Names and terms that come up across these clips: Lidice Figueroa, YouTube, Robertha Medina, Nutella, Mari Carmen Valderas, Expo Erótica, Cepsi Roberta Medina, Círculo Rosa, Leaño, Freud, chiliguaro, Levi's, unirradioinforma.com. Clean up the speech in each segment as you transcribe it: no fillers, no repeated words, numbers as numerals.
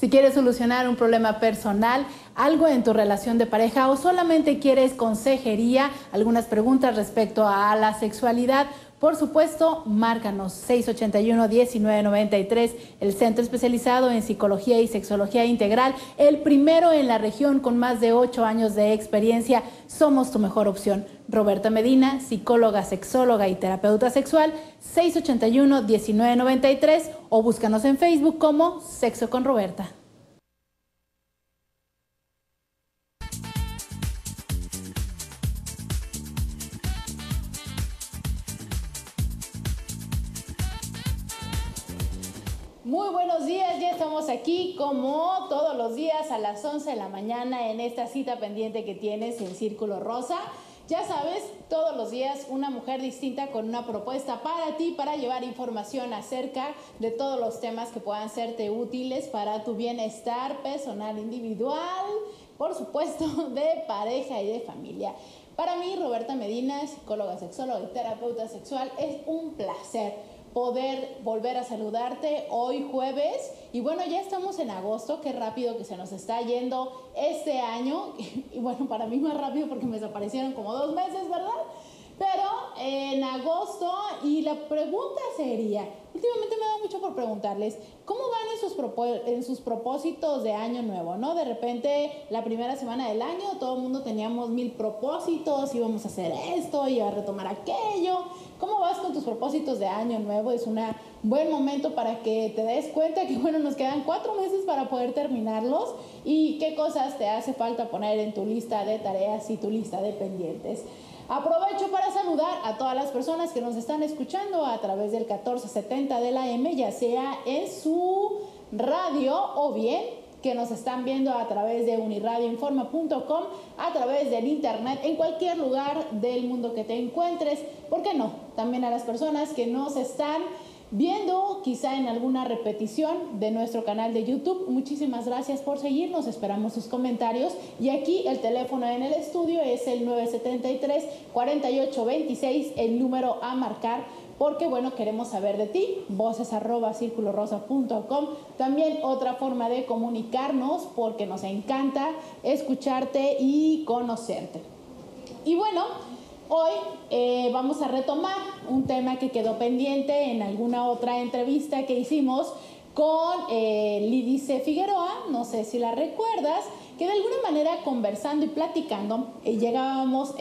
Si quieres solucionar un problema personal, algo en tu relación de pareja o solamente quieres consejería, algunas preguntas respecto a la sexualidad, por supuesto, márcanos 681-1993, el centro especializado en psicología y sexología integral, el primero en la región con más de 8 años de experiencia. Somos tu mejor opción. Roberta Medina, psicóloga, sexóloga y terapeuta sexual, 681-1993 o búscanos en Facebook como Sexo con Roberta. Muy buenos días, ya estamos aquí como todos los días a las 11 de la mañana en esta cita pendiente que tienes en Círculo Rosa. Ya sabes, todos los días una mujer distinta con una propuesta para ti, para llevar información acerca de todos los temas que puedan serte útiles para tu bienestar personal, individual, por supuesto, de pareja y de familia. Para mí, Roberta Medina, psicóloga, sexóloga y terapeuta sexual, es un placer poder volver a saludarte hoy jueves. Y bueno, ya estamos en agosto, qué rápido que se nos está yendo este año. Y bueno, para mí más rápido porque me desaparecieron como 2 meses, ¿verdad? Pero en agosto, y la pregunta sería, últimamente me da mucho por preguntarles, ¿cómo van en sus propósitos de año nuevo? ¿No? De repente, la primera semana del año, todo el mundo teníamos 1000 propósitos, íbamos a hacer esto, y a retomar aquello. ¿Cómo vas con tus propósitos de año nuevo? Es un buen momento para que te des cuenta que, bueno, nos quedan 4 meses para poder terminarlos y qué cosas te hace falta poner en tu lista de tareas y tu lista de pendientes. Aprovecho para saludar a todas las personas que nos están escuchando a través del 1470 de la M, ya sea en su radio o bien que nos están viendo a través de unirradioinforma.com, a través del internet, en cualquier lugar del mundo que te encuentres. ¿Por qué no? También a las personas que nos están viendo quizá en alguna repetición de nuestro canal de YouTube, muchísimas gracias por seguirnos, esperamos sus comentarios. Y aquí el teléfono en el estudio es el 973-4826, el número a marcar, porque bueno, queremos saber de ti, voces@circulorosa.com. También otra forma de comunicarnos, porque nos encanta escucharte y conocerte. Y bueno, hoy vamos a retomar un tema que quedó pendiente en alguna otra entrevista que hicimos con Lidice Figueroa, no sé si la recuerdas, que de alguna manera conversando y platicando llegábamos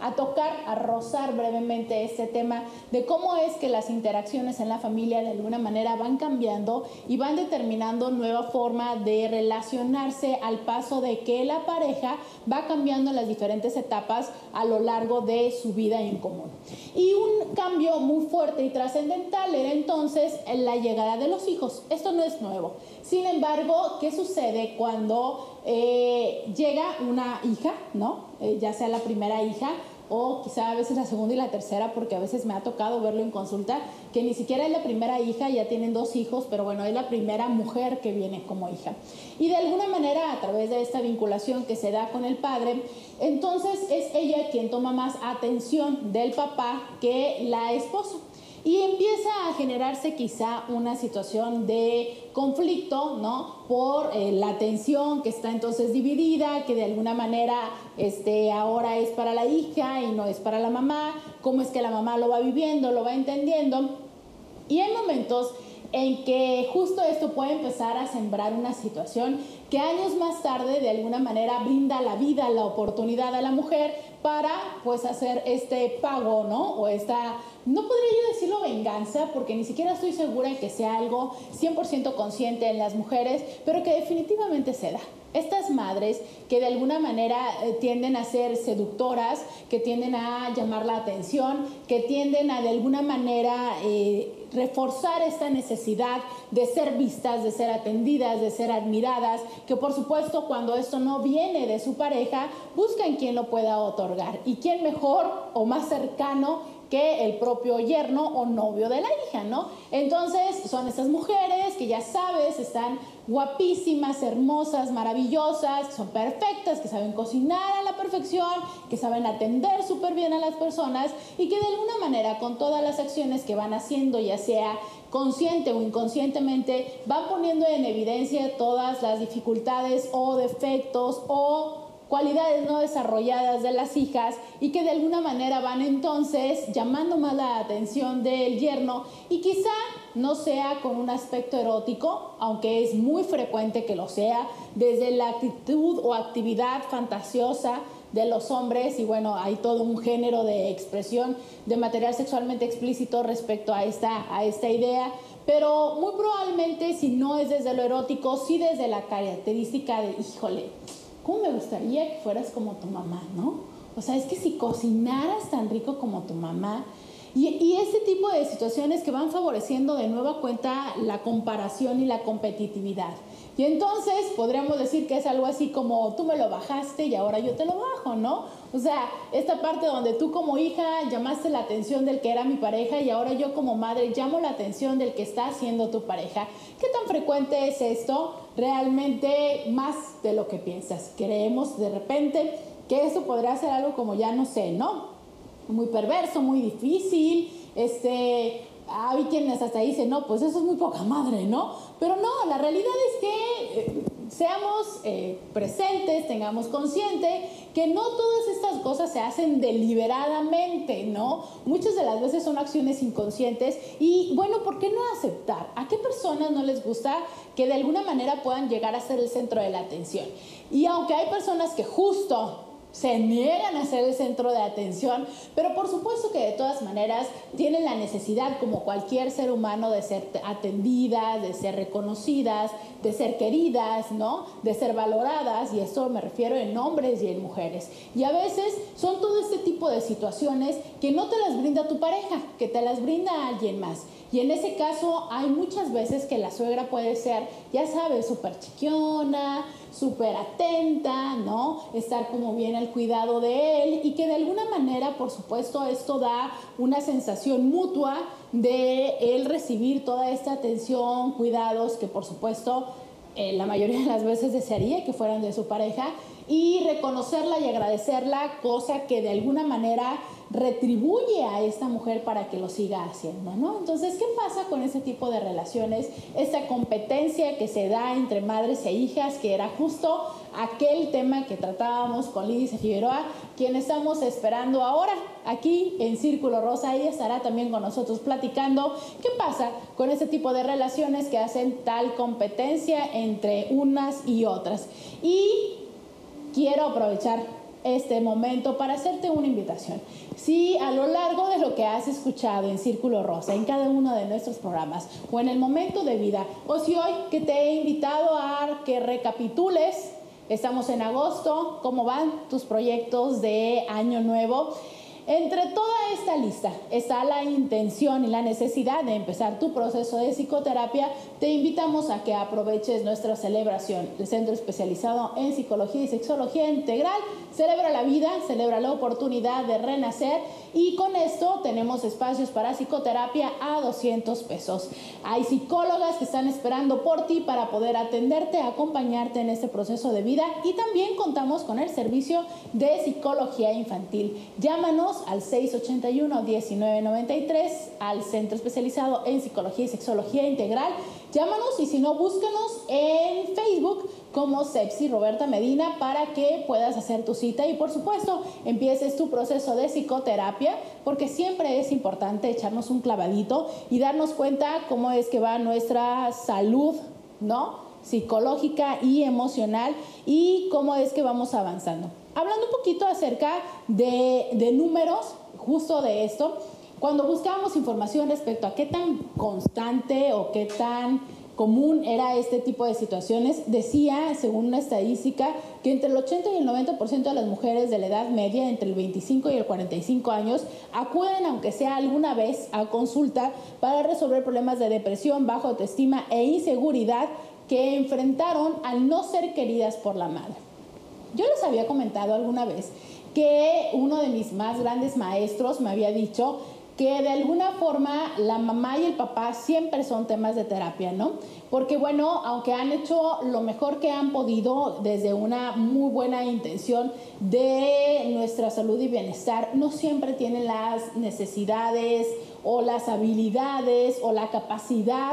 a tocar, a rozar brevemente este tema de cómo es que las interacciones en la familia de alguna manera van cambiando y van determinando nueva forma de relacionarse al paso de que la pareja va cambiando en las diferentes etapas a lo largo de su vida en común. Y un cambio muy fuerte y trascendental era entonces la llegada de los hijos. Esto no es nuevo. Sin embargo, ¿qué sucede cuando llega una hija, ¿no? Ya sea la primera hija o quizá a veces la segunda y la tercera, porque a veces me ha tocado verlo en consulta, que ni siquiera es la primera hija, ya tienen 2 hijos, pero bueno, es la primera mujer que viene como hija. Y de alguna manera, a través de esta vinculación que se da con el padre, entonces es ella quien toma más atención del papá que la esposa. Y empieza a generarse quizá una situación de conflicto, ¿no? Por la atención que está entonces dividida, que de alguna manera ahora es para la hija y no es para la mamá. ¿Cómo es que la mamá lo va viviendo, lo va entendiendo? Y hay momentos en que justo esto puede empezar a sembrar una situación que años más tarde de alguna manera brinda la vida, la oportunidad a la mujer para pues hacer este pago, ¿no? O esta, no podría yo decirlo venganza, porque ni siquiera estoy segura de que sea algo 100% consciente en las mujeres, pero que definitivamente se da. Estas madres que de alguna manera tienden a ser seductoras, que tienden a llamar la atención, que tienden a de alguna manera reforzar esta necesidad de ser vistas, de ser atendidas, de ser admiradas, que por supuesto cuando esto no viene de su pareja, buscan quien lo pueda otorgar. ¿Y quién mejor o más cercano que el propio yerno o novio de la hija, ¿no? Entonces son estas mujeres que ya sabes, están guapísimas, hermosas, maravillosas, que son perfectas, que saben cocinar a la perfección, que saben atender súper bien a las personas y que de alguna manera con todas las acciones que van haciendo, ya sea consciente o inconscientemente, van poniendo en evidencia todas las dificultades o defectos o cualidades no desarrolladas de las hijas y que de alguna manera van entonces llamando más la atención del yerno y quizá no sea con un aspecto erótico, aunque es muy frecuente que lo sea, desde la actitud o actividad fantasiosa de los hombres y bueno, hay todo un género de expresión de material sexualmente explícito respecto a esta idea, pero muy probablemente si no es desde lo erótico, sí desde la característica de, híjole, ¿cómo me gustaría que fueras como tu mamá, no? O sea, es que si cocinaras tan rico como tu mamá. Y este tipo de situaciones que van favoreciendo de nueva cuenta la comparación y la competitividad. Y entonces podríamos decir que es algo así como tú me lo bajaste y ahora yo te lo bajo, ¿no? O sea, esta parte donde tú como hija llamaste la atención del que era mi pareja y ahora yo como madre llamo la atención del que está siendo tu pareja. ¿Qué tan frecuente es esto? Realmente más de lo que piensas. Creemos de repente que esto podría ser algo como ya no sé, ¿no? Muy perverso, muy difícil, hay quienes hasta dicen, no, pues eso es muy poca madre, ¿no? Pero no, la realidad es que seamos presentes, tengamos consciente que no todas estas cosas se hacen deliberadamente, ¿no? Muchas de las veces son acciones inconscientes y, bueno, ¿por qué no aceptar? ¿A qué personas no les gusta que de alguna manera puedan llegar a ser el centro de la atención? Y aunque hay personas que justo se niegan a ser el centro de atención, pero por supuesto que de todas maneras tienen la necesidad, como cualquier ser humano, de ser atendidas, de ser reconocidas, de ser queridas, ¿no? De ser valoradas, y eso me refiero en hombres y en mujeres. Y a veces son todo este tipo de situaciones que no te las brinda tu pareja, que te las brinda alguien más. Y en ese caso hay muchas veces que la suegra puede ser, ya sabes, súper chiquiona, súper atenta, ¿no? Estar como bien al cuidado de él y que de alguna manera, por supuesto, esto da una sensación mutua de él recibir toda esta atención, cuidados que, por supuesto, la mayoría de las veces desearía que fueran de su pareja y reconocerla y agradecerla, cosa que de alguna manera retribuye a esta mujer para que lo siga haciendo, ¿no? Entonces, ¿qué pasa con este tipo de relaciones? Esta competencia que se da entre madres e hijas, que era justo aquel tema que tratábamos con Lidice Figueroa, quien estamos esperando ahora aquí en Círculo Rosa. Ella estará también con nosotros platicando qué pasa con este tipo de relaciones que hacen tal competencia entre unas y otras. Y quiero aprovechar este momento para hacerte una invitación. Si a lo largo de lo que has escuchado en Círculo Rosa, en cada uno de nuestros programas o en el momento de vida, o si hoy que te he invitado a que recapitules, estamos en agosto, ¿cómo van tus proyectos de Año Nuevo? Entre toda esta lista está la intención y la necesidad de empezar tu proceso de psicoterapia. Te invitamos a que aproveches nuestra celebración. El Centro Especializado en Psicología y Sexología Integral celebra la vida, celebra la oportunidad de renacer y con esto tenemos espacios para psicoterapia a 200 pesos. Hay psicólogas que están esperando por ti para poder atenderte, acompañarte en este proceso de vida y también contamos con el servicio de psicología infantil. Llámanos al 681-1993 al Centro Especializado en Psicología y Sexología Integral. Llámanos y si no, búscanos en Facebook como Cepsi Roberta Medina para que puedas hacer tu cita y por supuesto empieces tu proceso de psicoterapia, porque siempre es importante echarnos un clavadito y darnos cuenta cómo es que va nuestra salud, ¿no? Psicológica y emocional y cómo es que vamos avanzando. Hablando un poquito acerca de números, justo de esto, cuando buscábamos información respecto a qué tan constante o qué tan común era este tipo de situaciones, decía, según una estadística, que entre el 80 y el 90% de las mujeres de la edad media, entre el 25 y el 45 años, acuden, aunque sea alguna vez, a consulta para resolver problemas de depresión, baja autoestima e inseguridad que enfrentaron al no ser queridas por la madre. Yo les había comentado alguna vez que uno de mis más grandes maestros me había dicho que de alguna forma la mamá y el papá siempre son temas de terapia, ¿no? Porque bueno, aunque han hecho lo mejor que han podido desde una muy buena intención de nuestra salud y bienestar, no siempre tienen las necesidades o las habilidades o la capacidad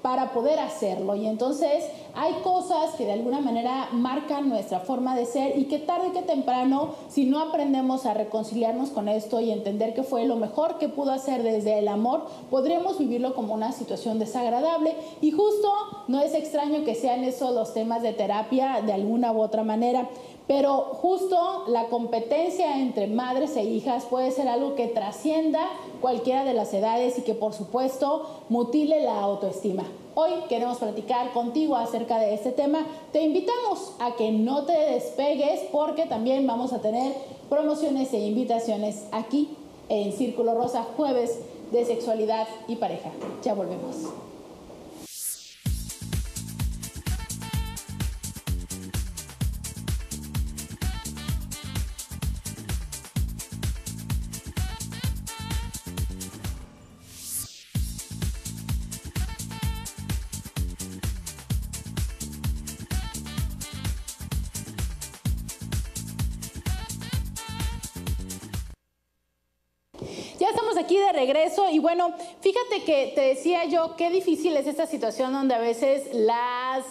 para poder hacerlo, y entonces hay cosas que de alguna manera marcan nuestra forma de ser y que tarde que temprano, si no aprendemos a reconciliarnos con esto y entender que fue lo mejor que pudo hacer desde el amor, podremos vivirlo como una situación desagradable, y justo no es extraño que sean esos los temas de terapia de alguna u otra manera. Pero justo la competencia entre madres e hijas puede ser algo que trascienda cualquiera de las edades y que por supuesto mutile la autoestima. Hoy queremos platicar contigo acerca de este tema. Te invitamos a que no te despegues porque también vamos a tener promociones e invitaciones aquí en Círculo Rosa, jueves de sexualidad y pareja. Ya volvemos. Regreso. Y bueno, fíjate que te decía yo qué difícil es esta situación donde a veces las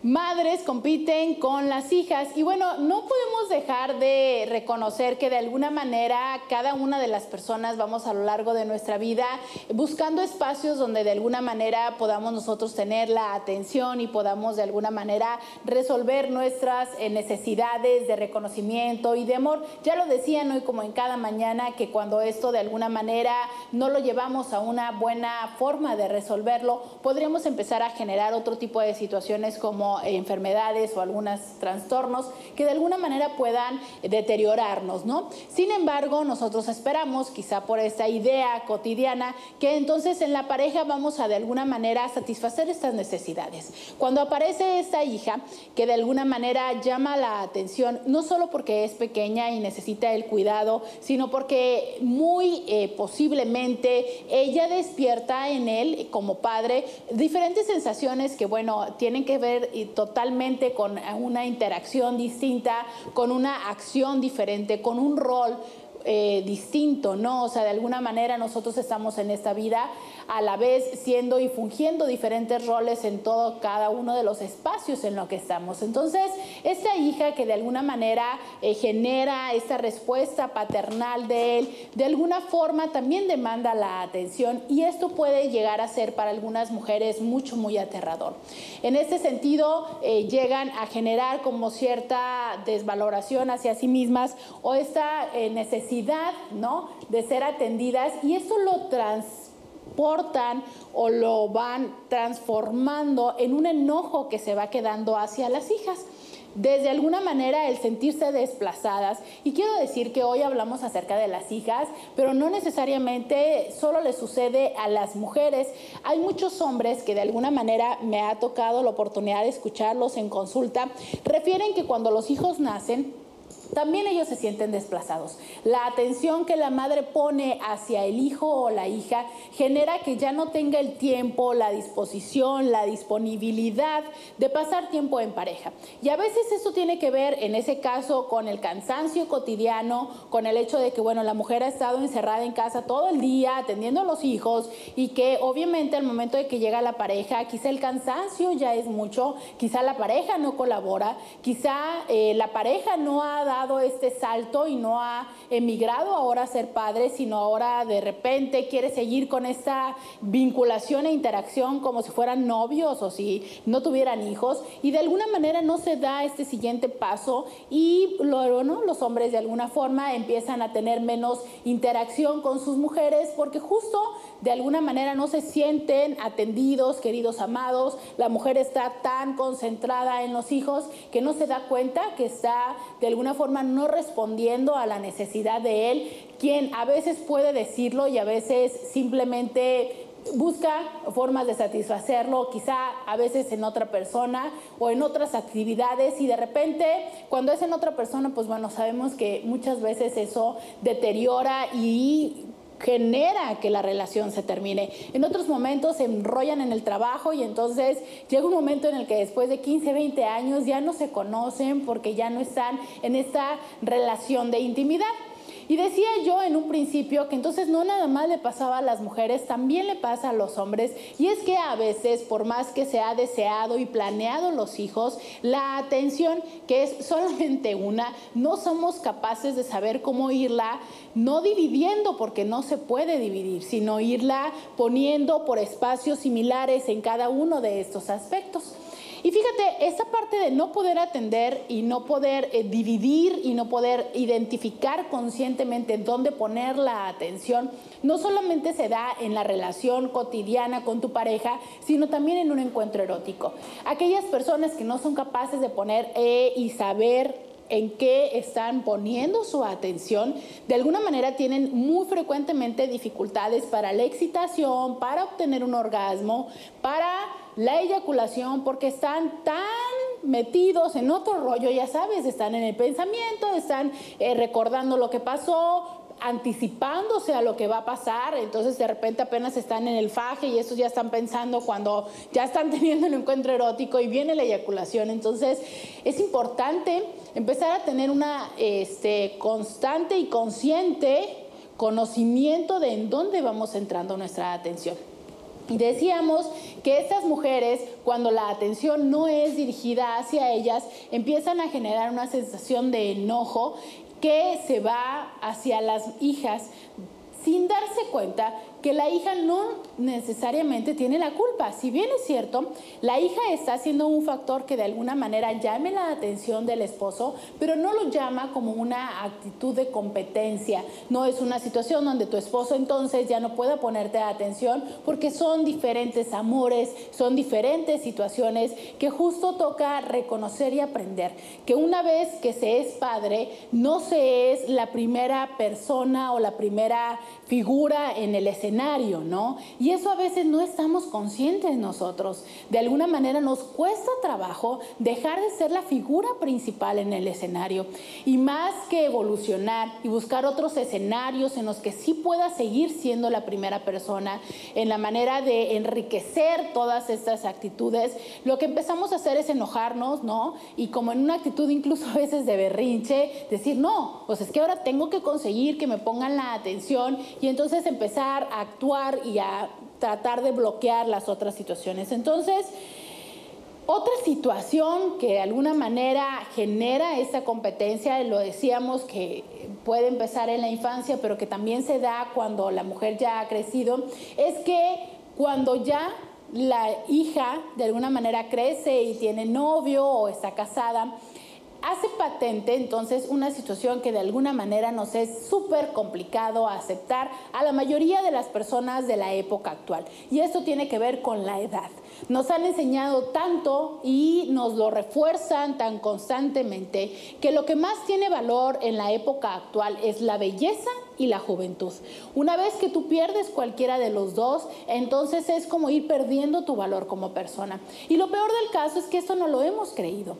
madres compiten con las hijas, y bueno, no podemos dejar de reconocer que de alguna manera cada una de las personas vamos a lo largo de nuestra vida buscando espacios donde de alguna manera podamos nosotros tener la atención y podamos de alguna manera resolver nuestras necesidades de reconocimiento y de amor. Ya lo decían hoy como en cada mañana que cuando esto de alguna manera no lo llevamos a una buena forma de resolverlo, podríamos empezar a generar otro tipo de situaciones como enfermedades o algunos trastornos que de alguna manera puedan deteriorarnos, ¿no? Sin embargo, nosotros esperamos, quizá por esta idea cotidiana, que entonces en la pareja vamos a de alguna manera satisfacer estas necesidades. Cuando aparece esta hija que de alguna manera llama la atención, no solo porque es pequeña y necesita el cuidado, sino porque muy posiblemente ella despierta en él como padre diferentes sensaciones que, bueno, tienen que ver y totalmente con una interacción distinta, con una acción diferente, con un rol distinto, ¿no? O sea, de alguna manera nosotros estamos en esta vida a la vez siendo y fungiendo diferentes roles en todo cada uno de los espacios en los que estamos. Entonces, esta hija que de alguna manera genera esta respuesta paternal de él, de alguna forma también demanda la atención, y esto puede llegar a ser para algunas mujeres muy aterrador. En este sentido, llegan a generar como cierta desvaloración hacia sí mismas o esta necesidad, ¿no?, de ser atendidas, y eso lo transportan o lo van transformando en un enojo que se va quedando hacia las hijas. Desde alguna manera el sentirse desplazadas, y quiero decir que hoy hablamos acerca de las hijas, pero no necesariamente solo le sucede a las mujeres. Hay muchos hombres que de alguna manera me ha tocado la oportunidad de escucharlos en consulta, refieren que cuando los hijos nacen, también ellos se sienten desplazados. La atención que la madre pone hacia el hijo o la hija genera que ya no tenga el tiempo, la disposición, la disponibilidad de pasar tiempo en pareja. Y a veces esto tiene que ver, en ese caso, con el cansancio cotidiano, con el hecho de que, bueno, la mujer ha estado encerrada en casa todo el día atendiendo a los hijos, y que obviamente al momento de que llega la pareja, quizá el cansancio ya es mucho, quizá la pareja no colabora, quizá la pareja no ha dado este salto y no ha emigrado ahora a ser padre, sino ahora de repente quiere seguir con esta vinculación e interacción como si fueran novios o si no tuvieran hijos, y de alguna manera no se da este siguiente paso, y luego, ¿no?, los hombres de alguna forma empiezan a tener menos interacción con sus mujeres porque justo de alguna manera no se sienten atendidos, queridos, amados. La mujer está tan concentrada en los hijos que no se da cuenta que está de alguna forma no respondiendo a la necesidad de él, quien a veces puede decirlo y a veces simplemente busca formas de satisfacerlo, quizá a veces en otra persona o en otras actividades, y de repente cuando es en otra persona, pues bueno, sabemos que muchas veces eso deteriora y genera que la relación se termine. En otros momentos se enrollan en el trabajo y entonces llega un momento en el que después de 15, 20 años ya no se conocen porque ya no están en esta relación de intimidad. Y decía yo en un principio que entonces no nada más le pasaba a las mujeres, también le pasa a los hombres. Y es que a veces, por más que se ha deseado y planeado los hijos, la atención, que es solamente una, no somos capaces de saber cómo irla, no dividiendo, porque no se puede dividir, sino irla poniendo por espacios similares en cada uno de estos aspectos. Y fíjate, esta parte de no poder atender y no poder dividir y no poder identificar conscientemente dónde poner la atención, no solamente se da en la relación cotidiana con tu pareja, sino también en un encuentro erótico. Aquellas personas que no son capaces de poner y saber en qué están poniendo su atención, de alguna manera tienen muy frecuentemente dificultades para la excitación, para obtener un orgasmo, para la eyaculación, porque están tan metidos en otro rollo, ya sabes, están en el pensamiento, están recordando lo que pasó, anticipándose a lo que va a pasar, entonces de repente apenas están en el faje y estos ya están pensando cuando ya están teniendo el encuentro erótico y viene la eyaculación. Entonces es importante empezar a tener una constante y consciente conocimiento de en dónde vamos entrando nuestra atención. Y decíamos que estas mujeres, cuando la atención no es dirigida hacia ellas, empiezan a generar una sensación de enojo que se va hacia las hijas sin darse cuenta que la hija no necesariamente tiene la culpa. Si bien es cierto, la hija está siendo un factor que de alguna manera llame la atención del esposo, pero no lo llama como una actitud de competencia. No es una situación donde tu esposo entonces ya no pueda ponerte atención, porque son diferentes amores, son diferentes situaciones que justo toca reconocer y aprender. Que una vez que se es padre, no se es la primera persona o la primera figura en el escenario, ¿no? Y eso a veces no estamos conscientes nosotros. De alguna manera nos cuesta trabajo dejar de ser la figura principal en el escenario. Y más que evolucionar y buscar otros escenarios en los que sí pueda seguir siendo la primera persona, en la manera de enriquecer todas estas actitudes, lo que empezamos a hacer es enojarnos, ¿no? Y como en una actitud incluso a veces de berrinche, decir, no, pues es que ahora tengo que conseguir que me pongan la atención, y entonces empezar a actuar y a tratar de bloquear las otras situaciones. Entonces, otra situación que de alguna manera genera esta competencia, lo decíamos que puede empezar en la infancia, pero que también se da cuando la mujer ya ha crecido, es que cuando ya la hija de alguna manera crece y tiene novio o está casada, hace patente entonces una situación que de alguna manera nos es súper complicado aceptar a la mayoría de las personas de la época actual. Y esto tiene que ver con la edad. Nos han enseñado tanto y nos lo refuerzan tan constantemente que lo que más tiene valor en la época actual es la belleza y la juventud. Una vez que tú pierdes cualquiera de los dos, entonces es como ir perdiendo tu valor como persona. Y lo peor del caso es que esto no lo hemos creído.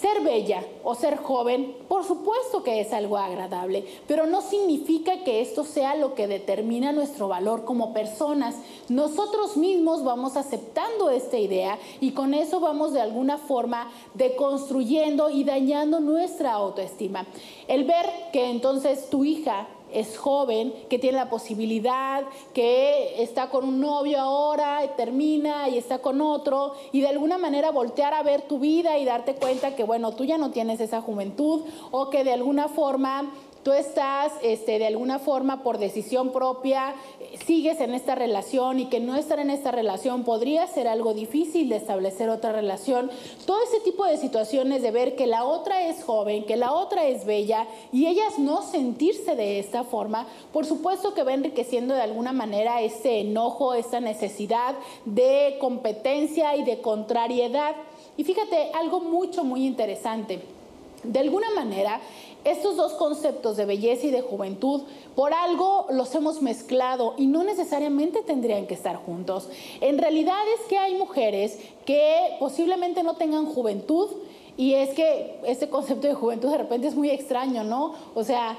Ser bella o ser joven, por supuesto que es algo agradable, pero no significa que esto sea lo que determina nuestro valor como personas. Nosotros mismos vamos aceptando esta idea y con eso vamos de alguna forma deconstruyendo y dañando nuestra autoestima. El ver que entonces tu hija es joven, que tiene la posibilidad, que está con un novio ahora, y termina y está con otro, y de alguna manera voltear a ver tu vida y darte cuenta que, bueno, tú ya no tienes esa juventud, o que de alguna forma tú estás, de alguna forma, por decisión propia, sigues en esta relación, y que no estar en esta relación podría ser algo difícil de establecer otra relación. Todo ese tipo de situaciones de ver que la otra es joven, que la otra es bella, y ellas no sentirse de esta forma, por supuesto que va enriqueciendo de alguna manera ese enojo, esa necesidad de competencia y de contrariedad. Y fíjate, algo muy interesante. De alguna manera, estos dos conceptos de belleza y de juventud, por algo los hemos mezclado y no necesariamente tendrían que estar juntos. En realidad es que hay mujeres que posiblemente no tengan juventud Y es que este concepto de juventud de repente es muy extraño, ¿no? O sea,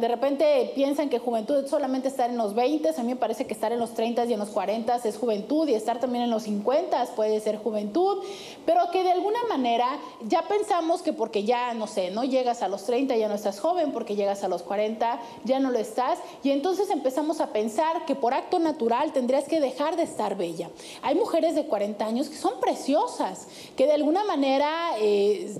de repente piensan que juventud es solamente estar en los 20, a mí me parece que estar en los 30 y en los 40 es juventud, y estar también en los 50 puede ser juventud, pero que de alguna manera ya pensamos que porque ya, no sé, no llegas a los 30 ya no estás joven, porque llegas a los 40 ya no lo estás, y entonces empezamos a pensar que por acto natural tendrías que dejar de estar bella. Hay mujeres de 40 años que son preciosas, que de alguna manera...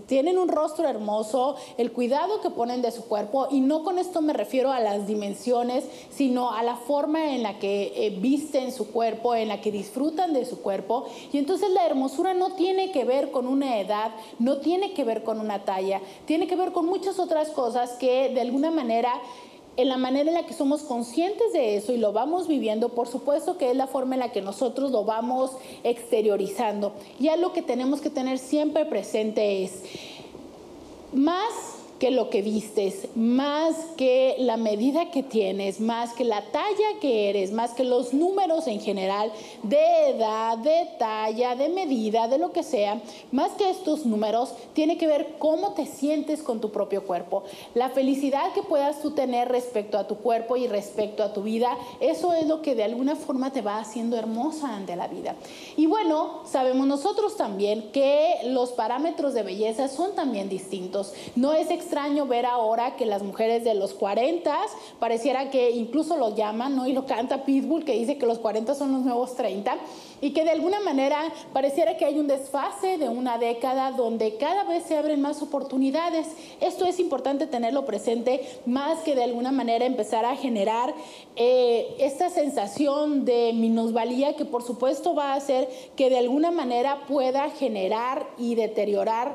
tienen un rostro hermoso, el cuidado que ponen de su cuerpo, y no con esto me refiero a las dimensiones, sino a la forma en la que visten su cuerpo, en la que disfrutan de su cuerpo. Y entonces la hermosura no tiene que ver con una edad, no tiene que ver con una talla, tiene que ver con muchas otras cosas que de alguna manera... En la manera en la que somos conscientes de eso y lo vamos viviendo, por supuesto que es la forma en la que nosotros lo vamos exteriorizando. Y algo que tenemos que tener siempre presente es, más que lo que vistes, más que la medida que tienes, más que la talla que eres, más que los números en general, de edad, de talla, de medida, de lo que sea, más que estos números, tiene que ver cómo te sientes con tu propio cuerpo. La felicidad que puedas tú tener respecto a tu cuerpo y respecto a tu vida, eso es lo que de alguna forma te va haciendo hermosa ante la vida. Y bueno, sabemos nosotros también que los parámetros de belleza son también distintos. No es extraño ver ahora que las mujeres de los 40 pareciera que incluso lo llaman, ¿no? Y lo canta Pitbull, que dice que los 40 son los nuevos 30, y que de alguna manera pareciera que hay un desfase de una década donde cada vez se abren más oportunidades. Esto es importante tenerlo presente, más que de alguna manera empezar a generar esta sensación de minusvalía, que por supuesto va a hacer que de alguna manera pueda generar y deteriorar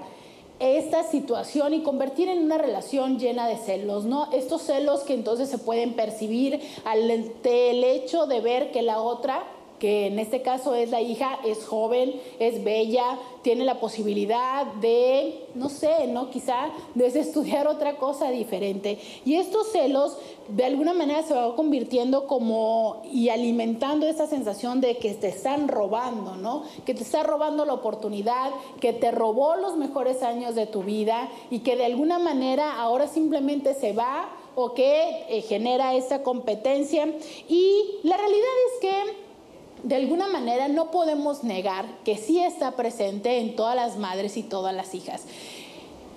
esta situación y convertir en una relación llena de celos, ¿no? Estos celos que entonces se pueden percibir ante el hecho de ver que la otra, que en este caso es la hija, es joven, es bella, tiene la posibilidad de, no sé, ¿no? Quizá estudiar otra cosa diferente. Y estos celos de alguna manera se van convirtiendo como y alimentando esa sensación de que te están robando, ¿no? Que te está robando la oportunidad, que te robó los mejores años de tu vida y que de alguna manera ahora simplemente se va, o que genera esa competencia. Y la realidad es que de alguna manera no podemos negar que sí está presente en todas las madres y todas las hijas.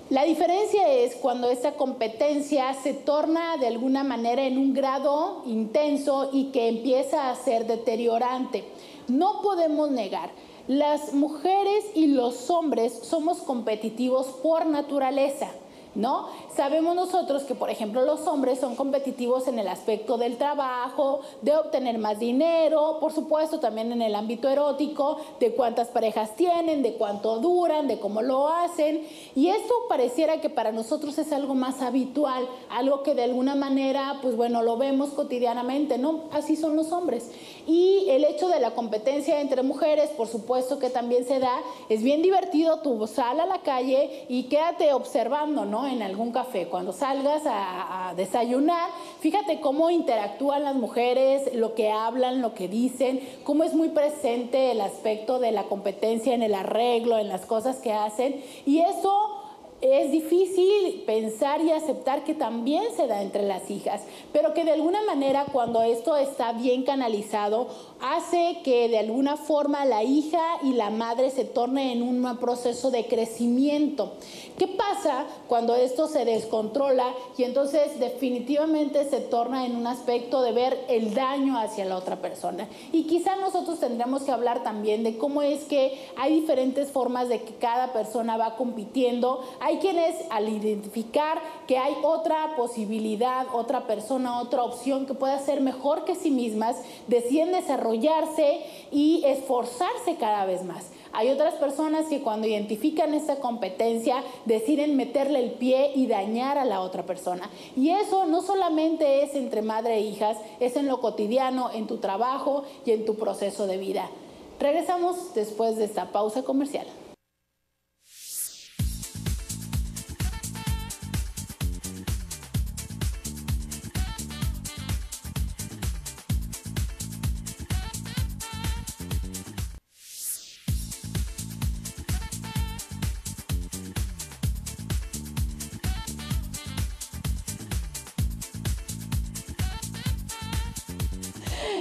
La diferencia es cuando esta competencia se torna de alguna manera en un grado intenso y que empieza a ser deteriorante. No podemos negar. Las mujeres y los hombres somos competitivos por naturaleza, ¿no? Sabemos nosotros que, por ejemplo, los hombres son competitivos en el aspecto del trabajo, de obtener más dinero, por supuesto también en el ámbito erótico, de cuántas parejas tienen, de cuánto duran, de cómo lo hacen. Y esto pareciera que para nosotros es algo más habitual, algo que de alguna manera, pues bueno, lo vemos cotidianamente, ¿no? Así son los hombres. Y el hecho de la competencia entre mujeres, por supuesto que también se da. Es bien divertido, tú sal a la calle y quédate observando, ¿no? En algún café, cuando salgas a desayunar, fíjate cómo interactúan las mujeres, lo que hablan, lo que dicen, cómo es muy presente el aspecto de la competencia en el arreglo, en las cosas que hacen. Y eso es difícil pensar y aceptar que también se da entre las hijas, pero que de alguna manera, cuando esto está bien canalizado, hace que de alguna forma la hija y la madre se torne en un proceso de crecimiento. ¿Qué pasa cuando esto se descontrola y entonces definitivamente se torna en un aspecto de ver el daño hacia la otra persona? Y quizá nosotros tendremos que hablar también de cómo es que hay diferentes formas de que cada persona va compitiendo. Hay quienes, al identificar que hay otra posibilidad, otra persona, otra opción que pueda ser mejor que sí mismas, deciden desarrollarse y esforzarse cada vez más. Hay otras personas que cuando identifican esta competencia deciden meterle el pie y dañar a la otra persona. Y eso no solamente es entre madre e hijas, es en lo cotidiano, en tu trabajo y en tu proceso de vida. Regresamos después de esta pausa comercial.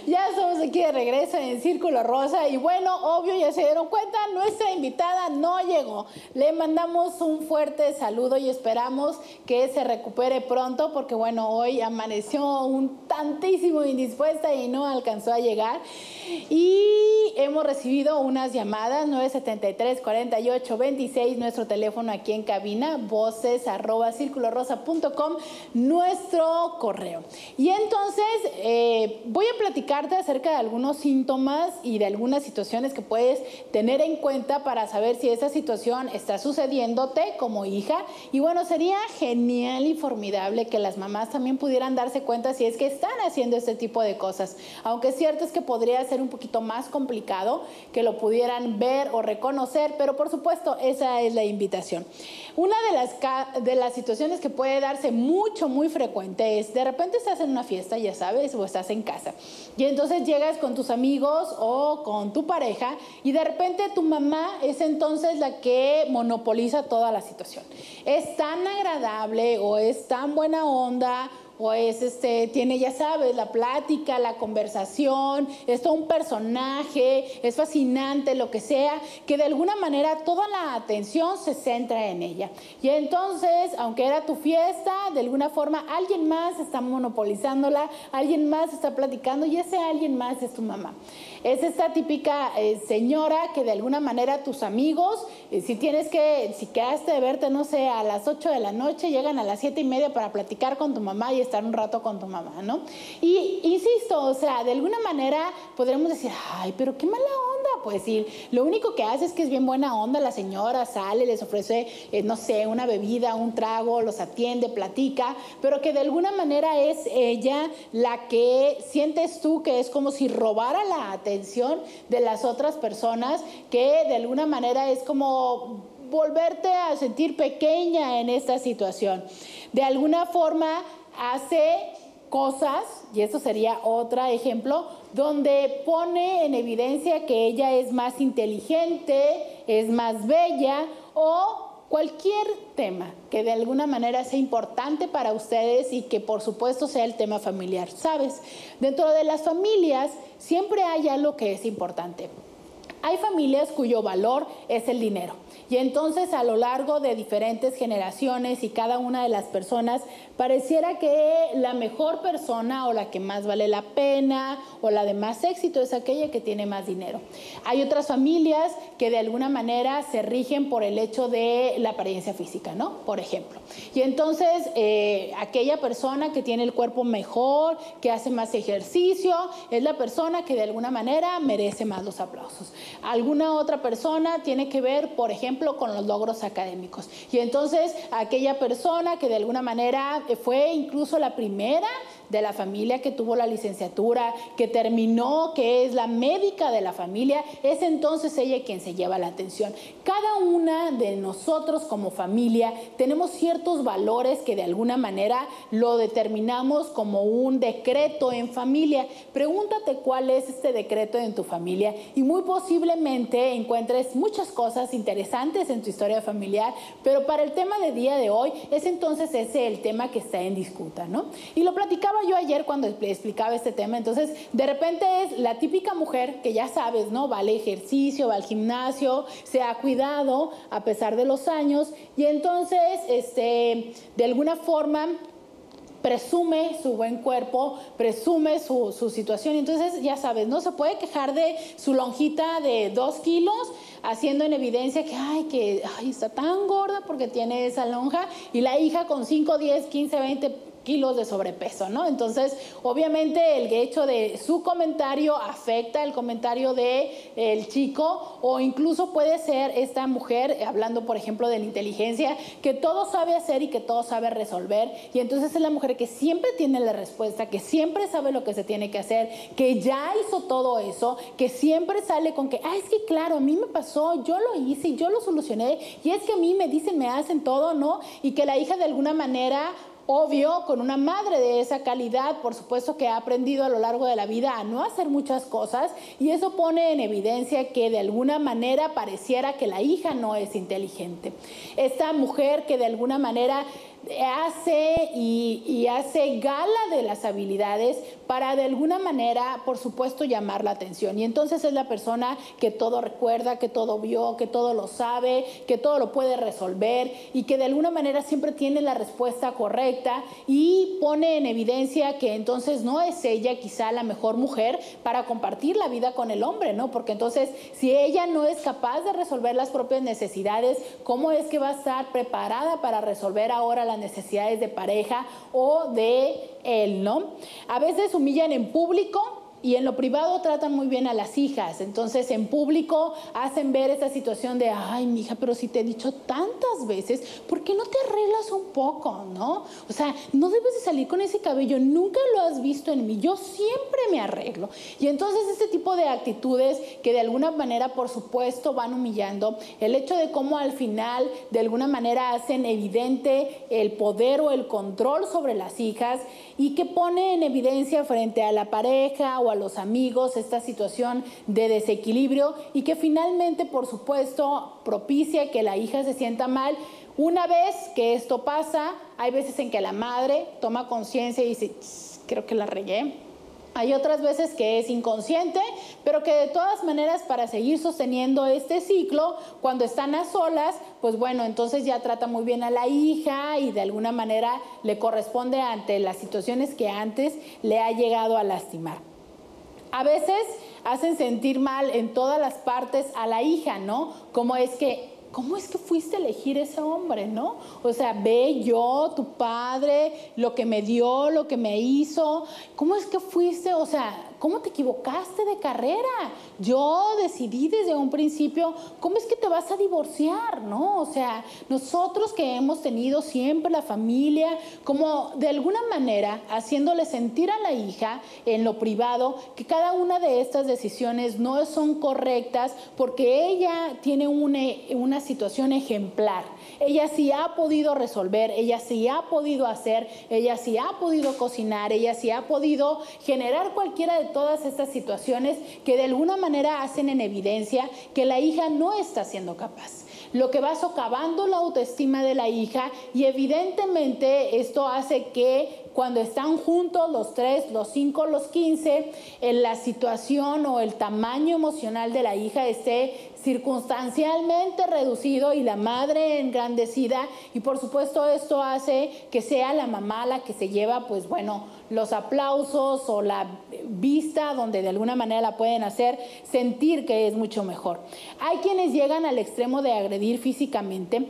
Ya estamos aquí de regreso en el Círculo Rosa y bueno, obvio ya se dieron cuenta, nuestra invitada no llegó. Le mandamos un fuerte saludo y esperamos que se recupere pronto porque bueno, hoy amaneció un tantísimo indispuesta y no alcanzó a llegar. Y hemos recibido unas llamadas 973-4826, nuestro teléfono aquí en cabina, voces@circulorosa.com, nuestro correo. Y entonces voy a platicarte acerca de algunos síntomas y de algunas situaciones que puedes tener en cuenta para saber si esa situación está sucediéndote como hija. Y bueno, sería genial y formidable que las mamás también pudieran darse cuenta si es que están haciendo este tipo de cosas. Aunque cierto es que podría ser un poquito más complicado que lo pudieran ver o reconocer, pero por supuesto esa es la invitación. Una de las situaciones que puede darse muy frecuente es de repente estás en una fiesta, ya sabes, o estás en casa y entonces llegas con tus amigos o con tu pareja y de repente tu mamá es entonces la que monopoliza toda la situación. Es tan agradable o es tan buena onda o es, tiene, ya sabes, la plática, la conversación, es todo un personaje, es fascinante, lo que sea, que de alguna manera toda la atención se centra en ella. Y entonces, aunque era tu fiesta, de alguna forma alguien más está monopolizándola, alguien más está platicando y ese alguien más es tu mamá. Es esta típica señora que de alguna manera tus amigos, si quedaste de verte, no sé, a las 8 de la noche, llegan a las 7:30 para platicar con tu mamá y estar un rato con tu mamá, ¿no? Y insisto, o sea, de alguna manera podremos decir, ay, pero qué mala onda, pues, y lo único que hace es que es bien buena onda, la señora sale, les ofrece, no sé, una bebida, un trago, los atiende, platica, pero que de alguna manera es ella la que sientes tú que es como si robara la atención de las otras personas, que de alguna manera es como volverte a sentir pequeña en esta situación. De alguna forma hace cosas, y esto sería otro ejemplo, donde pone en evidencia que ella es más inteligente, es más bella o cualquier tema que de alguna manera sea importante para ustedes y que por supuesto sea el tema familiar. ¿Sabes? Dentro de las familias siempre hay algo que es importante. Hay familias cuyo valor es el dinero. Y entonces a lo largo de diferentes generaciones y cada una de las personas pareciera que la mejor persona o la que más vale la pena o la de más éxito es aquella que tiene más dinero. Hay otras familias que de alguna manera se rigen por el hecho de la apariencia física, ¿no? Por ejemplo. Y entonces aquella persona que tiene el cuerpo mejor, que hace más ejercicio, es la persona que de alguna manera merece más los aplausos. Alguna otra persona tiene que ver, por ejemplo, con los logros académicos. Y entonces aquella persona que de alguna manera fue incluso la primera de la familia que tuvo la licenciatura, que terminó, que es la médica de la familia, es entonces ella quien se lleva la atención. Cada una de nosotros como familia tenemos ciertos valores que de alguna manera lo determinamos como un decreto en familia. Pregúntate cuál es este decreto en tu familia y muy posiblemente encuentres muchas cosas interesantes en tu historia familiar, pero para el tema de día de hoy es entonces ese el tema que está en disputa, ¿no? Y lo platicaba yo ayer cuando explicaba este tema. Entonces de repente es la típica mujer que ya sabes, ¿no? Va al ejercicio, va al gimnasio, se ha cuidado a pesar de los años y entonces de alguna forma presume su buen cuerpo, presume su situación. Entonces ya sabes, no se puede quejar de su lonjita de 2 kilos haciendo en evidencia que está tan gorda porque tiene esa lonja, y la hija con 5, 10, 15, 20 kilos de sobrepeso, ¿no? Entonces, obviamente, el hecho de su comentario afecta el comentario del chico, o incluso puede ser esta mujer, hablando, por ejemplo, de la inteligencia, que todo sabe hacer y que todo sabe resolver, y entonces es la mujer que siempre tiene la respuesta, que siempre sabe lo que se tiene que hacer, que ya hizo todo eso, que siempre sale con que, es que claro, a mí me pasó, yo lo hice, yo lo solucioné, y es que a mí me dicen, me hacen todo, ¿no? Y que la hija de alguna manera Obvio, con una madre de esa calidad, por supuesto que ha aprendido a lo largo de la vida a no hacer muchas cosas, y eso pone en evidencia que de alguna manera pareciera que la hija no es inteligente. Esta mujer que de alguna manera hace y hace gala de las habilidades para de alguna manera, por supuesto, llamar la atención. Y entonces es la persona que todo recuerda, que todo vio, que todo lo sabe, que todo lo puede resolver y que de alguna manera siempre tiene la respuesta correcta, y pone en evidencia que entonces no es ella quizá la mejor mujer para compartir la vida con el hombre, ¿no? Porque entonces si ella no es capaz de resolver las propias necesidades, ¿cómo es que va a estar preparada para resolver ahora las necesidades de pareja o de él, ¿no? A veces humillan en público y en lo privado tratan muy bien a las hijas. Entonces, en público hacen ver esa situación de, ay, mija, pero si te he dicho tantas veces, ¿por qué no te arreglas un poco, no? O sea, no debes de salir con ese cabello, nunca lo has visto en mí, yo siempre me arreglo. Y entonces, este tipo de actitudes que de alguna manera, por supuesto, van humillando, el hecho de cómo al final, de alguna manera, hacen evidente el poder o el control sobre las hijas, y que pone en evidencia frente a la pareja o a los amigos esta situación de desequilibrio, y que finalmente, por supuesto, propicia que la hija se sienta mal. Una vez que esto pasa, hay veces en que la madre toma conciencia y dice, creo que la regué. Hay otras veces que es inconsciente, pero que de todas maneras, para seguir sosteniendo este ciclo, cuando están a solas, pues bueno, entonces ya trata muy bien a la hija y de alguna manera le corresponde ante las situaciones que antes le ha llegado a lastimar. A veces hacen sentir mal en todas las partes a la hija, ¿no? ¿Cómo es que fuiste a elegir ese hombre, no? O sea, ve yo, tu padre, lo que me dio, lo que me hizo. ¿Cómo es que fuiste? O sea, ¿cómo te equivocaste de carrera? Yo decidí desde un principio, ¿cómo es que te vas a divorciar, no? O sea, nosotros que hemos tenido siempre la familia, como de alguna manera haciéndole sentir a la hija en lo privado que cada una de estas decisiones no son correctas, porque ella tiene una situación ejemplar. Ella sí ha podido resolver, ella sí ha podido hacer, ella sí ha podido cocinar, ella sí ha podido generar cualquiera de todas estas situaciones que de alguna manera hacen en evidencia que la hija no está siendo capaz. Lo que va socavando la autoestima de la hija, y evidentemente esto hace que cuando están juntos los 3, los 5, los 15, en la situación o el tamaño emocional de la hija esté circunstancialmente reducido y la madre engrandecida, y por supuesto esto hace que sea la mamá la que se lleva, pues bueno, los aplausos o la vista donde de alguna manera la pueden hacer sentir que es mucho mejor. Hay quienes llegan al extremo de agredir físicamente,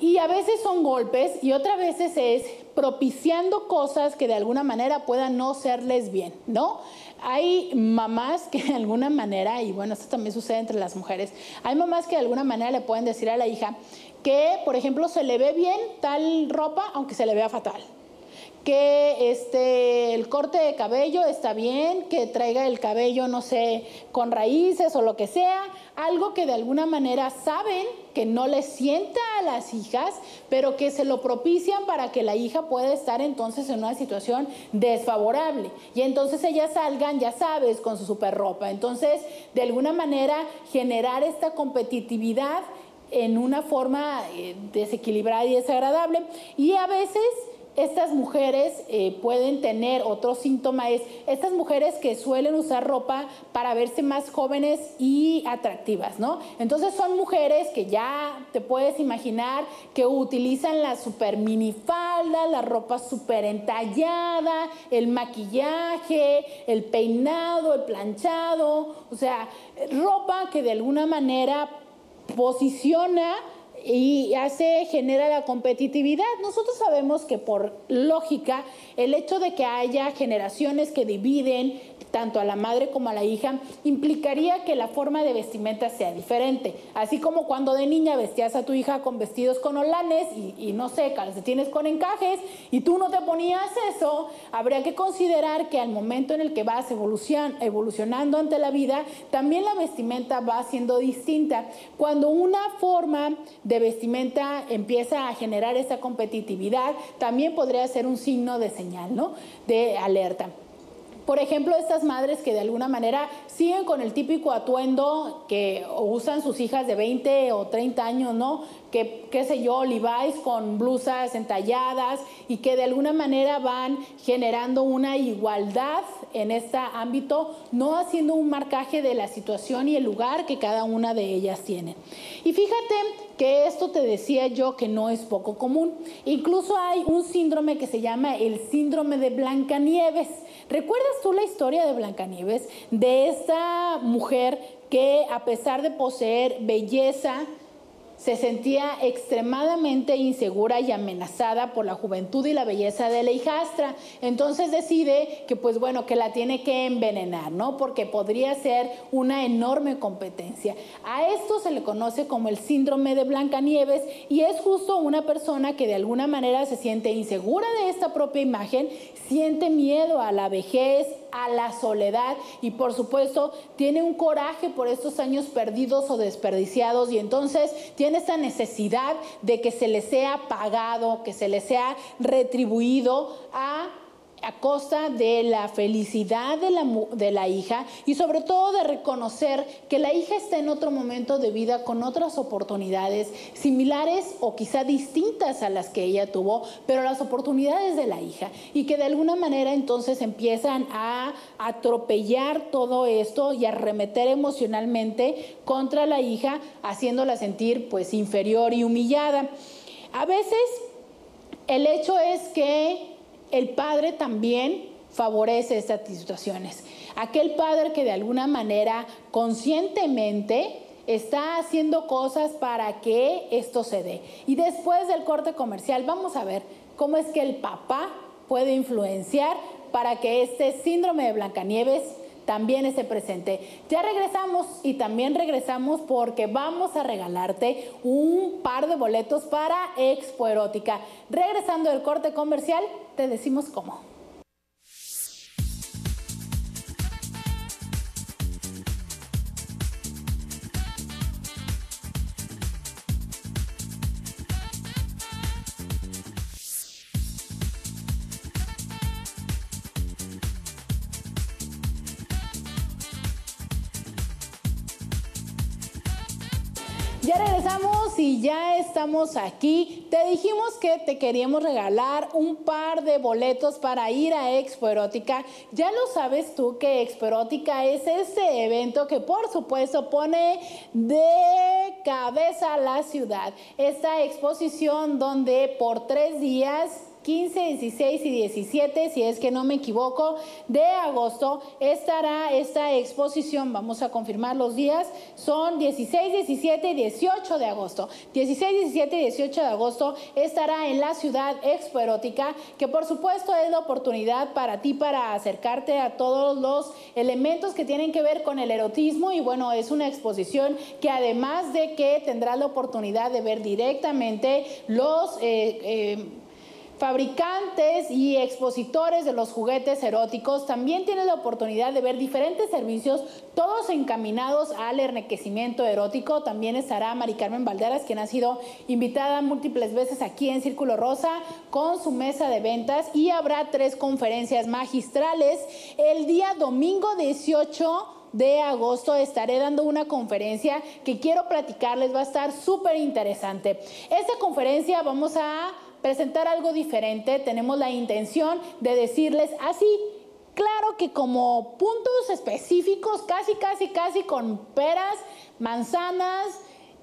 y a veces son golpes y otras veces es propiciando cosas que de alguna manera puedan no serles bien, ¿no? Hay mamás que de alguna manera, y bueno, esto también sucede entre las mujeres, hay mamás que de alguna manera le pueden decir a la hija que, por ejemplo, se le ve bien tal ropa aunque se le vea fatal, que el corte de cabello está bien, que traiga el cabello, no sé, con raíces o lo que sea, algo que de alguna manera saben que no les sienta a las hijas, pero que se lo propician para que la hija pueda estar entonces en una situación desfavorable. Y entonces ellas salgan, ya sabes, con su superropa. Entonces, de alguna manera, generar esta competitividad en una forma desequilibrada y desagradable. Y a veces estas mujeres pueden tener otro síntoma, es estas mujeres que suelen usar ropa para verse más jóvenes y atractivas, ¿no? Entonces son mujeres que ya te puedes imaginar que utilizan la super minifalda, la ropa super entallada, el maquillaje, el peinado, el planchado, o sea, ropa que de alguna manera posiciona y genera la competitividad. Nosotros sabemos que por lógica el hecho de que haya generaciones que dividen tanto a la madre como a la hija implicaría que la forma de vestimenta sea diferente. Así como cuando de niña vestías a tu hija con vestidos con holanes y no sé, calcetines con encajes, y tú no te ponías eso, habría que considerar que al momento en el que vas evolucionando ante la vida, también la vestimenta va siendo distinta. Cuando una forma de de vestimenta empieza a generar esa competitividad, también podría ser un signo de señal, ¿no?, de alerta. Por ejemplo, estas madres que de alguna manera siguen con el típico atuendo que usan sus hijas de 20 o 30 años, ¿no? Que, qué sé yo, Levi's con blusas entalladas, y que de alguna manera van generando una igualdad en este ámbito, no haciendo un marcaje de la situación y el lugar que cada una de ellas tiene. Y fíjate que esto te decía yo que no es poco común. Incluso hay un síndrome que se llama el síndrome de Blancanieves. ¿Recuerdas tú la historia de Blancanieves? De esta mujer que, a pesar de poseer belleza, se sentía extremadamente insegura y amenazada por la juventud y la belleza de la hijastra. Entonces decide que, pues bueno, que la tiene que envenenar, ¿no? Porque podría ser una enorme competencia. A esto se le conoce como el síndrome de Blancanieves, y es justo una persona que de alguna manera se siente insegura de esta propia imagen, siente miedo a la vejez, a la soledad, y por supuesto tiene un coraje por estos años perdidos o desperdiciados, y entonces tiene esta necesidad de que se le sea pagado, que se le sea retribuido a costa de la felicidad de la hija, y sobre todo de reconocer que la hija está en otro momento de vida con otras oportunidades similares o quizá distintas a las que ella tuvo, pero las oportunidades de la hija, y que de alguna manera entonces empiezan a atropellar todo esto y arremeter emocionalmente contra la hija, haciéndola sentir pues inferior y humillada. A veces el hecho es que el padre también favorece estas situaciones. Aquel padre que de alguna manera conscientemente está haciendo cosas para que esto se dé. Y después del corte comercial vamos a ver cómo es que el papá puede influenciar para que este síndrome de Blancanieves también esté presente. Ya regresamos, y también regresamos porque vamos a regalarte un par de boletos para Expo Erótica. Regresando del corte comercial, te decimos cómo. Ya regresamos y ya estamos aquí. Te dijimos que te queríamos regalar un par de boletos para ir a Expo Erótica. Ya lo sabes tú que Expo Erótica es este evento que por supuesto pone de cabeza a la ciudad. Esta exposición donde por 3 días... 15, 16 y 17, si es que no me equivoco, de agosto estará esta exposición. Vamos a confirmar los días. Son 16, 17 y 18 de agosto. 16, 17 y 18 de agosto estará en la ciudad Expo Erótica, que por supuesto es la oportunidad para ti para acercarte a todos los elementos que tienen que ver con el erotismo. Y bueno, es una exposición que, además de que tendrás la oportunidad de ver directamente los fabricantes y expositores de los juguetes eróticos, también tienes la oportunidad de ver diferentes servicios, todos encaminados al enriquecimiento erótico. También estará Mari Carmen Valderas, quien ha sido invitada múltiples veces aquí en Círculo Rosa con su mesa de ventas, y habrá 3 conferencias magistrales. El día domingo 18 de agosto estaré dando una conferencia que quiero platicarles, va a estar súper interesante. Esta conferencia vamos a presentar algo diferente. Tenemos la intención de decirles así, claro, que como puntos específicos, casi con peras, manzanas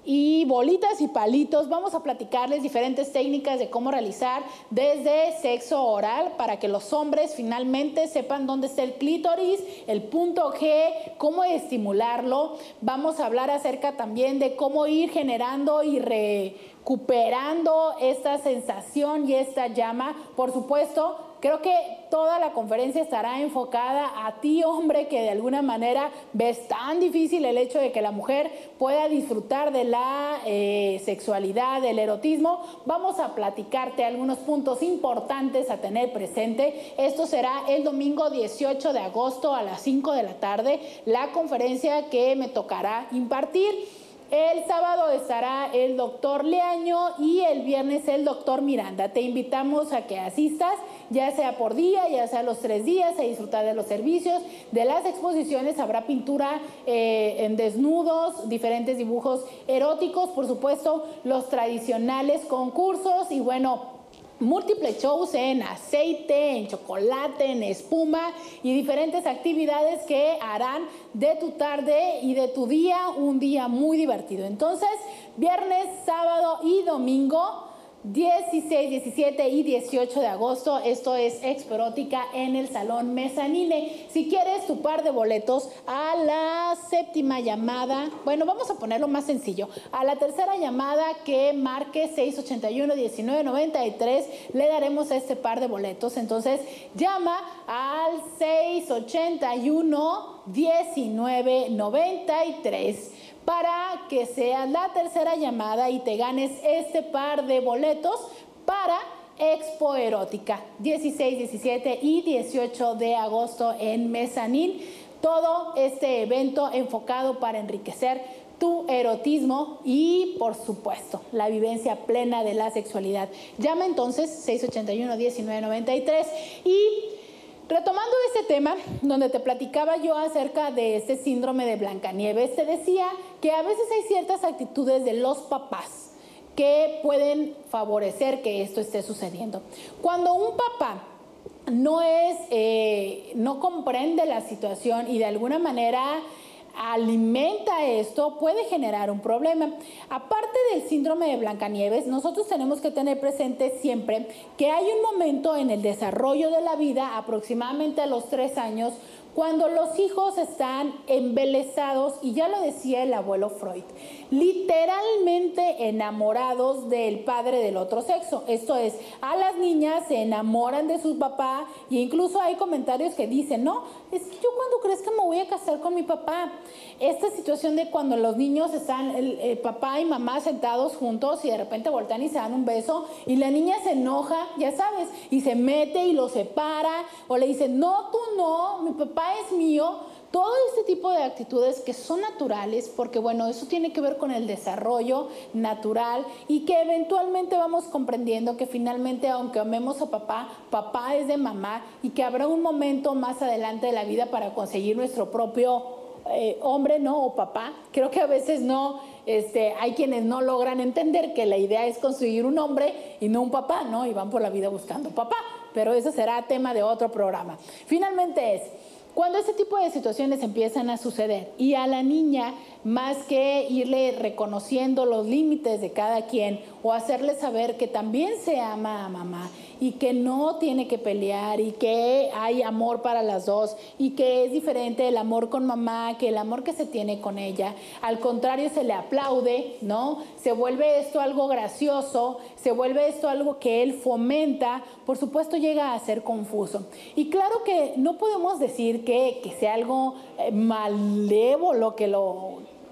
y bolitas y palitos, vamos a platicarles diferentes técnicas de cómo realizar desde sexo oral para que los hombres finalmente sepan dónde está el clítoris, el punto G, cómo estimularlo. Vamos a hablar acerca también de cómo ir generando y recuperando esta sensación y esta llama. Por supuesto, creo que toda la conferencia estará enfocada a ti, hombre, que de alguna manera ves tan difícil el hecho de que la mujer pueda disfrutar de la sexualidad, del erotismo. Vamos a platicarte algunos puntos importantes a tener presente. Esto será el domingo 18 de agosto a las 5 de la tarde, la conferencia que me tocará impartir. El sábado estará el doctor Leaño y el viernes el doctor Miranda. Te invitamos a que asistas, ya sea por día, ya sea los 3 días, a disfrutar de los servicios, de las exposiciones. Habrá pintura en desnudos, diferentes dibujos eróticos, por supuesto, los tradicionales concursos y bueno, múltiples shows en aceite, en chocolate, en espuma y diferentes actividades que harán de tu tarde y de tu día un día muy divertido. Entonces, viernes, sábado y domingo, 16, 17 y 18 de agosto, esto es Expo Erótica en el Salón Mezanine. Si quieres tu par de boletos a la séptima llamada, bueno, vamos a ponerlo más sencillo, a la tercera llamada que marque 681-1993, le daremos este par de boletos. Entonces, llama al 681-1993. Para que sea la tercera llamada y te ganes este par de boletos para Expo Erótica, 16, 17 y 18 de agosto en Mezanín. Todo este evento enfocado para enriquecer tu erotismo y, por supuesto, la vivencia plena de la sexualidad. Llama entonces 681-1993 y... retomando este tema, donde te platicaba yo acerca de este síndrome de Blancanieves, te decía que a veces hay ciertas actitudes de los papás que pueden favorecer que esto esté sucediendo. Cuando un papá no comprende la situación y de alguna manera alimenta esto, puede generar un problema. Aparte del síndrome de Blancanieves, nosotros tenemos que tener presente siempre que hay un momento en el desarrollo de la vida, aproximadamente a los 3 años, cuando los hijos están embelesados, y ya lo decía el abuelo Freud, literalmente enamorados del padre del otro sexo. Esto es, a las niñas se enamoran de su papá e incluso hay comentarios que dicen, no, es que yo cuando crezca me voy a casar con mi papá. Esta situación de cuando los niños están, el papá y mamá sentados juntos y de repente voltean y se dan un beso y la niña se enoja, ya sabes, y se mete y lo separa o le dice, no, tú no, mi papá es mío. Todo este tipo de actitudes que son naturales, porque bueno, eso tiene que ver con el desarrollo natural y que eventualmente vamos comprendiendo que finalmente, aunque amemos a papá, papá es de mamá y que habrá un momento más adelante de la vida para conseguir nuestro propio hombre, ¿no? O papá. Creo que a veces no, hay quienes no logran entender que la idea es conseguir un hombre y no un papá, ¿no? Y van por la vida buscando papá, pero eso será tema de otro programa. Finalmente es... cuando este tipo de situaciones empiezan a suceder y a la niña, más que irle reconociendo los límites de cada quien o hacerle saber que también se ama a mamá y que no tiene que pelear y que hay amor para las dos y que es diferente el amor con mamá que el amor que se tiene con ella. Al contrario, se le aplaude, ¿no? Se vuelve esto algo gracioso, se vuelve esto algo que él fomenta. Por supuesto, llega a ser confuso. Y claro que no podemos decir que sea algo malévolo, que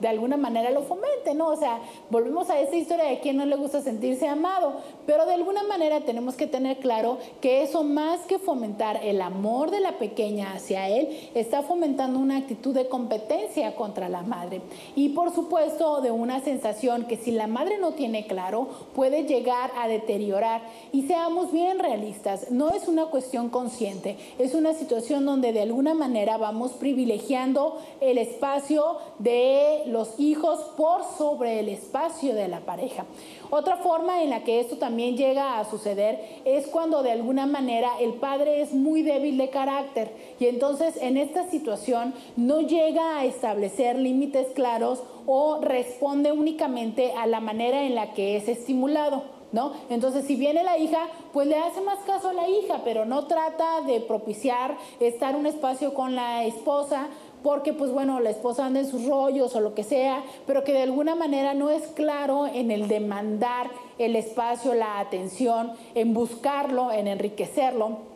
de alguna manera lo fomente, ¿no? O sea, volvemos a esa historia de quien no le gusta sentirse amado, pero de alguna manera tenemos que tener claro que eso, más que fomentar el amor de la pequeña hacia él, está fomentando una actitud de competencia contra la madre. Y por supuesto, de una sensación que si la madre no tiene claro, puede llegar a deteriorar. Y seamos bien realistas, no es una cuestión consciente, es una situación donde de alguna manera vamos privilegiando el espacio de los hijos por sobre el espacio de la pareja. Otra forma en la que esto también llega a suceder es cuando de alguna manera el padre es muy débil de carácter y entonces en esta situación no llega a establecer límites claros o responde únicamente a la manera en la que es estimulado, ¿no? Entonces, si viene la hija, pues le hace más caso a la hija, pero no trata de propiciar estar un espacio con la esposa, porque pues bueno, la esposa anda en sus rollos o lo que sea, pero que de alguna manera no es claro en el demandar el espacio, la atención, en buscarlo, en enriquecerlo.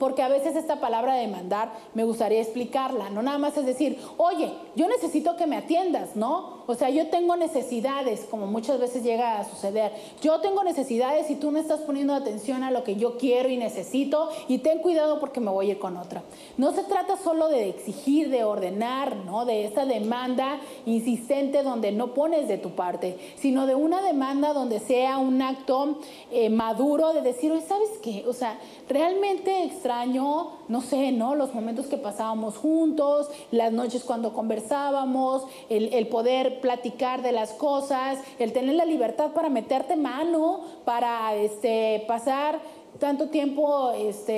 Porque a veces esta palabra demandar me gustaría explicarla, no nada más es decir, oye, yo necesito que me atiendas, ¿no? O sea, yo tengo necesidades, como muchas veces llega a suceder. Yo tengo necesidades y tú no estás poniendo atención a lo que yo quiero y necesito, y ten cuidado porque me voy a ir con otra. No se trata solo de exigir, de ordenar, ¿no? De esa demanda insistente donde no pones de tu parte, sino de una demanda donde sea un acto maduro de decir, oye, ¿sabes qué? O sea, realmente extraño, no sé, ¿no? Los momentos que pasábamos juntos, las noches cuando conversábamos, el poder platicar de las cosas, el tener la libertad para meterte mano, para pasar tanto tiempo,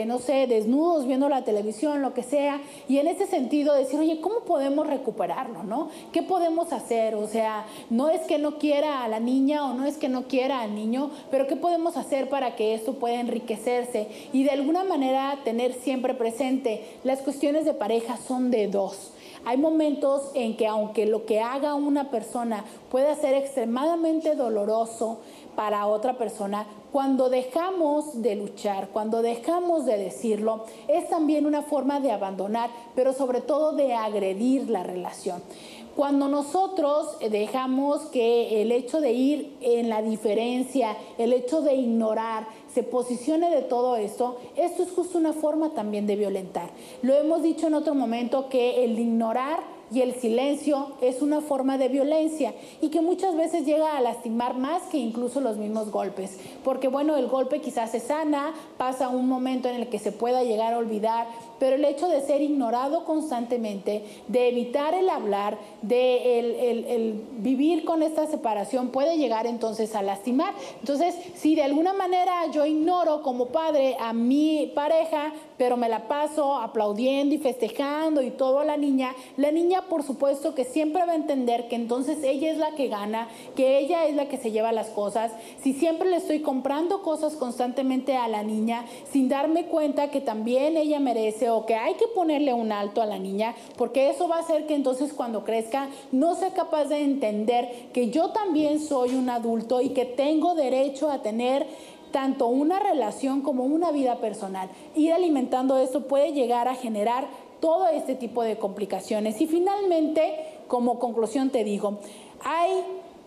no sé, desnudos, viendo la televisión, lo que sea. Y en ese sentido decir, oye, ¿cómo podemos recuperarlo, no? ¿Qué podemos hacer? O sea, no es que no quiera a la niña o no es que no quiera al niño, pero ¿qué podemos hacer para que esto pueda enriquecerse? Y de alguna manera tener siempre presente, las cuestiones de pareja son de dos. Hay momentos en que aunque lo que haga una persona pueda ser extremadamente doloroso para otra persona, cuando dejamos de luchar, cuando dejamos de decirlo, es también una forma de abandonar, pero sobre todo de agredir la relación. Cuando nosotros dejamos que el hecho de ir en la diferencia, el hecho de ignorar, se posicione de todo esto, esto es justo una forma también de violentar. Lo hemos dicho en otro momento que el ignorar y el silencio es una forma de violencia y que muchas veces llega a lastimar más que incluso los mismos golpes. Porque bueno, el golpe quizás se sana, pasa un momento en el que se pueda llegar a olvidar, pero el hecho de ser ignorado constantemente, de evitar el hablar, de el vivir con esta separación puede llegar entonces a lastimar. Entonces, si de alguna manera yo ignoro como padre a mi pareja, pero me la paso aplaudiendo y festejando y todo a la niña por supuesto que siempre va a entender que entonces ella es la que gana, que ella es la que se lleva las cosas. Si siempre le estoy comprando cosas constantemente a la niña sin darme cuenta que también ella merece o que hay que ponerle un alto a la niña, porque eso va a hacer que entonces cuando crezca no sea capaz de entender que yo también soy un adulto y que tengo derecho a tener tanto una relación como una vida personal. Ir alimentando esto puede llegar a generar todo este tipo de complicaciones. Y finalmente, como conclusión te digo, hay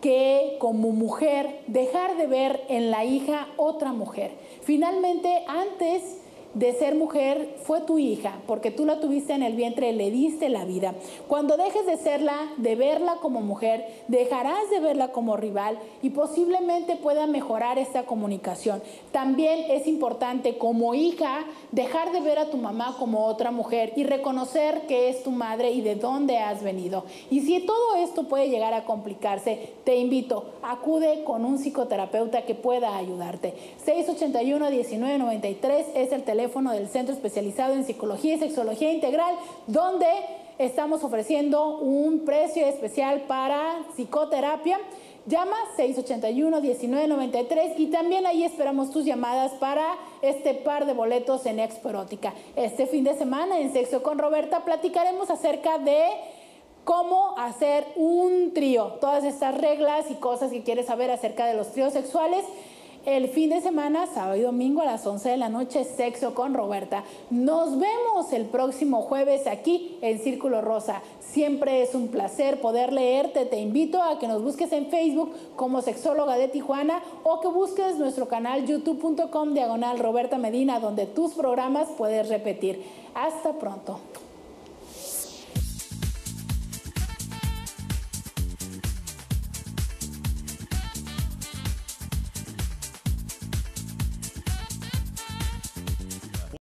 que como mujer dejar de ver en la hija otra mujer. Finalmente, antes de ser mujer fue tu hija, porque tú la tuviste en el vientre, le diste la vida. Cuando dejes de serla, de verla como mujer, dejarás de verla como rival y posiblemente pueda mejorar esta comunicación. También es importante como hija dejar de ver a tu mamá como otra mujer y reconocer que es tu madre y de dónde has venido. Y si todo esto puede llegar a complicarse, te invito, acude con un psicoterapeuta que pueda ayudarte. 681-1993 es el teléfono del Centro Especializado en Psicología y Sexología Integral, donde estamos ofreciendo un precio especial para psicoterapia. Llama 681-1993 y también ahí esperamos tus llamadas para este par de boletos en Expo Erótica. Este fin de semana en Sexo con Roberta platicaremos acerca de cómo hacer un trío, todas estas reglas y cosas que quieres saber acerca de los tríos sexuales. El fin de semana, sábado y domingo a las 11 de la noche, Sexo con Roberta. Nos vemos el próximo jueves aquí en Círculo Rosa. Siempre es un placer poder leerte. Te invito a que nos busques en Facebook como Sexóloga de Tijuana o que busques nuestro canal youtube.com/Roberta Medina, donde tus programas puedes repetir. Hasta pronto.